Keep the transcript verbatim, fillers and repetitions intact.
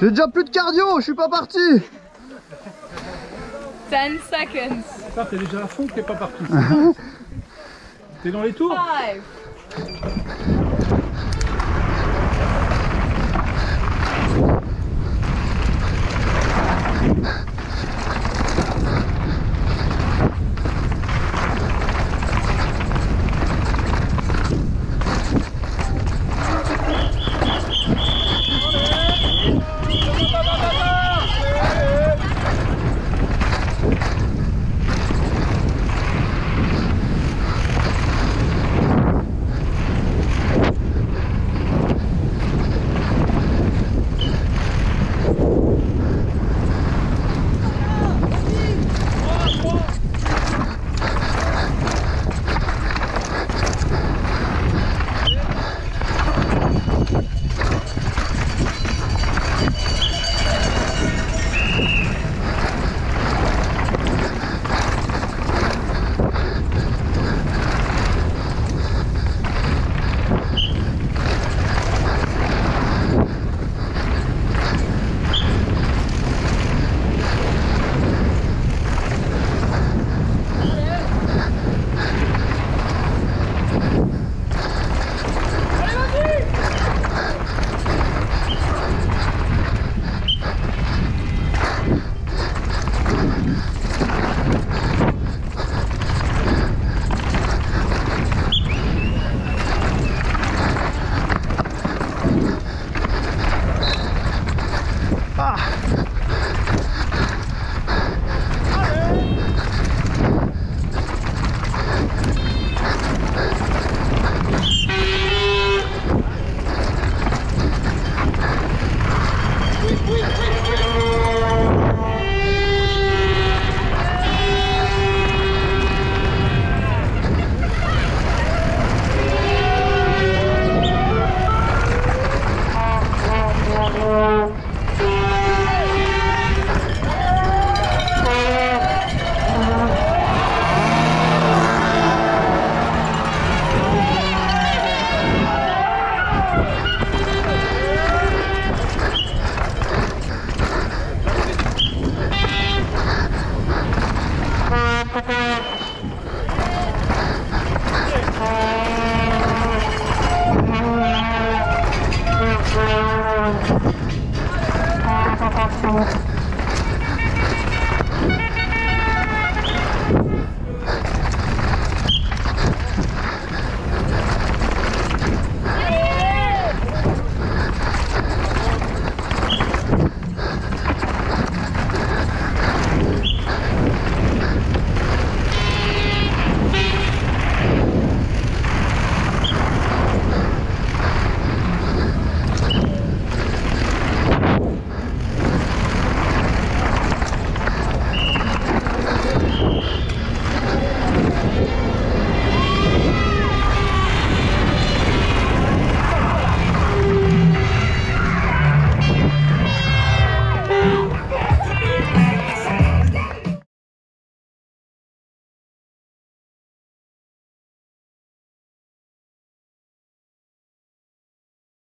J'ai déjà plus de cardio, je suis pas parti. ten seconds. Ça, t'es déjà à fond que t'es pas parti. T'es dans les tours. Five. Come on.